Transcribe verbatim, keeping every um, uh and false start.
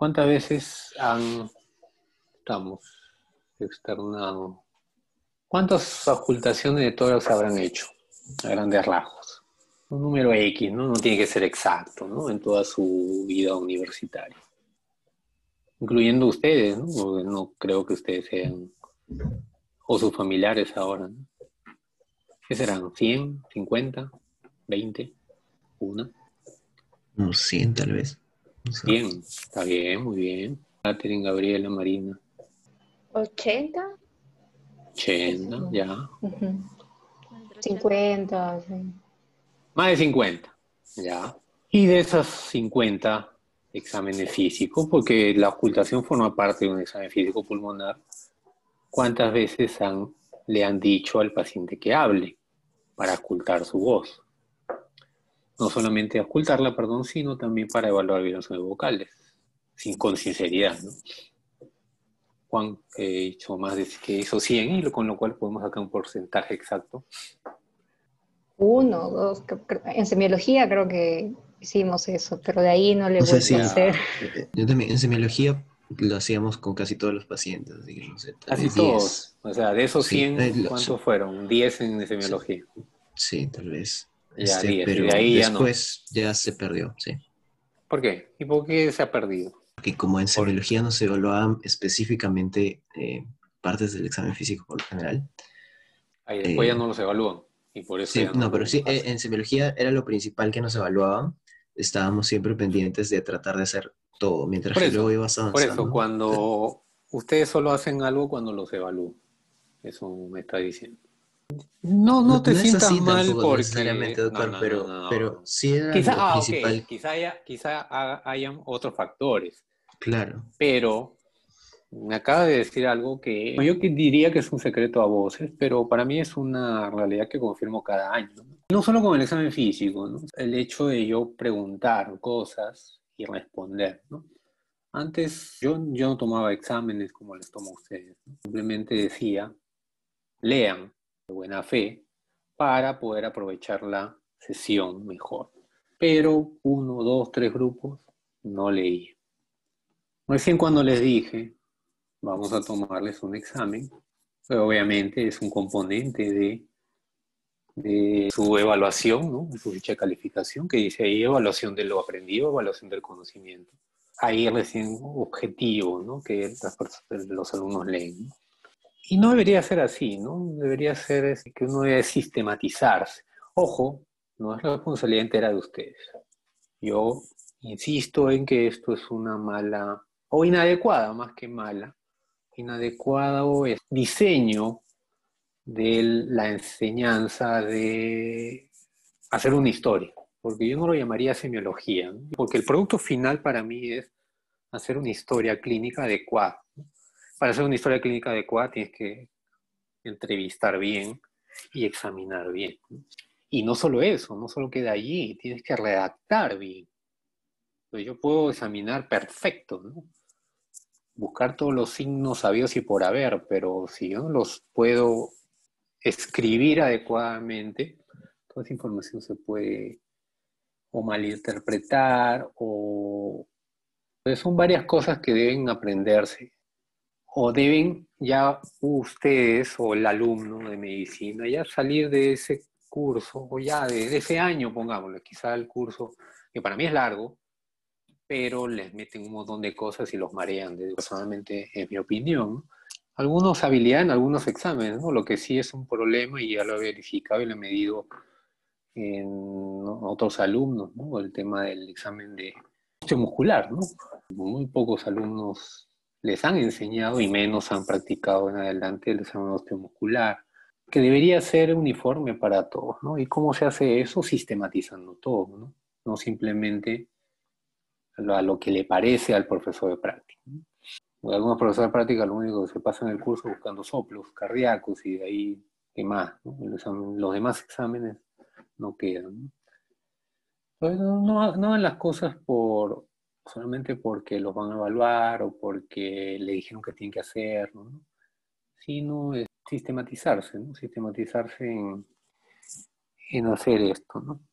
¿Cuántas veces han, estamos, externado? ¿Cuántas ocultaciones de tórax habrán hecho? A grandes rasgos. Un número X, ¿no? No tiene que ser exacto, ¿no? En toda su vida universitaria. Incluyendo ustedes, ¿no? Porque no creo que ustedes sean, o sus familiares ahora, ¿no? ¿Qué serán? ¿cien? ¿cincuenta? ¿veinte? ¿Una? No, cien tal vez. No sé. cien, está bien, muy bien. Catherine, Gabriela, Marina. ¿ochenta? ochenta, ya. Uh-huh. cincuenta, sí. Más de cincuenta, ya. Y de esas cincuenta exámenes físicos, porque la ocultación forma parte de un examen físico pulmonar, ¿cuántas veces han, le han dicho al paciente que hable para ocultar su voz? No solamente ocultarla, perdón, sino también para evaluar vibraciones vocales, sin, con sinceridad, ¿no? Juan eh, hizo más de que hizo cien, y con lo cual podemos sacar un porcentaje exacto. Uno, dos, en semiología creo que hicimos eso, pero de ahí no le voy a hacer. Yo también, en semiología lo hacíamos con casi todos los pacientes, así que no sé. Casi todos, o sea, de esos cien, sí, ¿cuántos so, fueron? diez en semiología. Sí, sí, tal vez. Ya, este, diez, pero de ahí después ya, no. ya se perdió, sí. ¿Por qué? ¿Y por qué se ha perdido? Porque como en semiología no se evaluaban específicamente eh, partes del examen físico por lo general. Ahí después eh, ya no los evalúan. Y por eso sí, no, no, pero sí, pasa. En semiología era lo principal que nos evaluaban. Estábamos siempre pendientes de tratar de hacer todo, mientras por que eso, luego ibas avanzando. Por eso, cuando ustedes solo hacen algo cuando los evalúan. Eso me está diciendo. No, no, no te no sientas mal tampoco, porque... necesariamente, doctor, no, no, pero, no, no. pero sí era quizá, lo ah, principal. Okay. Quizá, haya, quizá hayan otros factores. Claro. Pero... me acaba de decir algo que yo diría que es un secreto a voces, pero para mí es una realidad que confirmo cada año. No solo con el examen físico, ¿no? El hecho de yo preguntar cosas y responder, ¿no? Antes yo, yo no tomaba exámenes como les tomo a ustedes, ¿no? Simplemente decía, lean de buena fe para poder aprovechar la sesión mejor. Pero uno, dos, tres grupos no leía. Recién cuando les dije... vamos a tomarles un examen, pero obviamente es un componente de, de su evaluación, ¿no? Su ficha de calificación, que dice ahí evaluación de lo aprendido, evaluación del conocimiento. Ahí recién objetivo, ¿no? Que los alumnos leen, ¿no? Y no debería ser así, ¿no? Debería ser que uno debe sistematizarse. Ojo, no es la responsabilidad entera de ustedes. Yo insisto en que esto es una mala, o inadecuada más que mala, inadecuado es diseño de la enseñanza de hacer una historia, porque yo no lo llamaría semiología, ¿no? Porque el producto final para mí es hacer una historia clínica adecuada. Para hacer una historia clínica adecuada tienes que entrevistar bien y examinar bien. Y no solo eso, no solo queda allí, tienes que redactar bien. Entonces yo puedo examinar perfecto, ¿no? Buscar todos los signos sabios y por haber, pero si yo no los puedo escribir adecuadamente, toda esa información se puede o malinterpretar, o... entonces son varias cosas que deben aprenderse, o deben ya ustedes o el alumno de medicina ya salir de ese curso, o ya de, de ese año, pongámoslo, quizá el curso, que para mí es largo, pero les meten un montón de cosas y los marean, personalmente, en mi opinión. Algunos habilidad en algunos exámenes, ¿no? Lo que sí es un problema, y ya lo he verificado y lo he medido en otros alumnos, ¿no? El tema del examen de muscular, ¿no? Muy pocos alumnos les han enseñado y menos han practicado en adelante el examen osteomuscular, que debería ser uniforme para todos, ¿no? ¿Y cómo se hace eso? Sistematizando todo, ¿no? No simplemente a lo que le parece al profesor de práctica. Algunos profesores de práctica lo único que se pasa en el curso buscando soplos cardíacos y de ahí demás, ¿no? Los demás exámenes no quedan. Entonces, no, no hagan las cosas por, solamente porque los van a evaluar o porque le dijeron que tienen que hacerlo, ¿no? Sino es sistematizarse, ¿no? Sistematizarse en, en hacer esto, ¿no?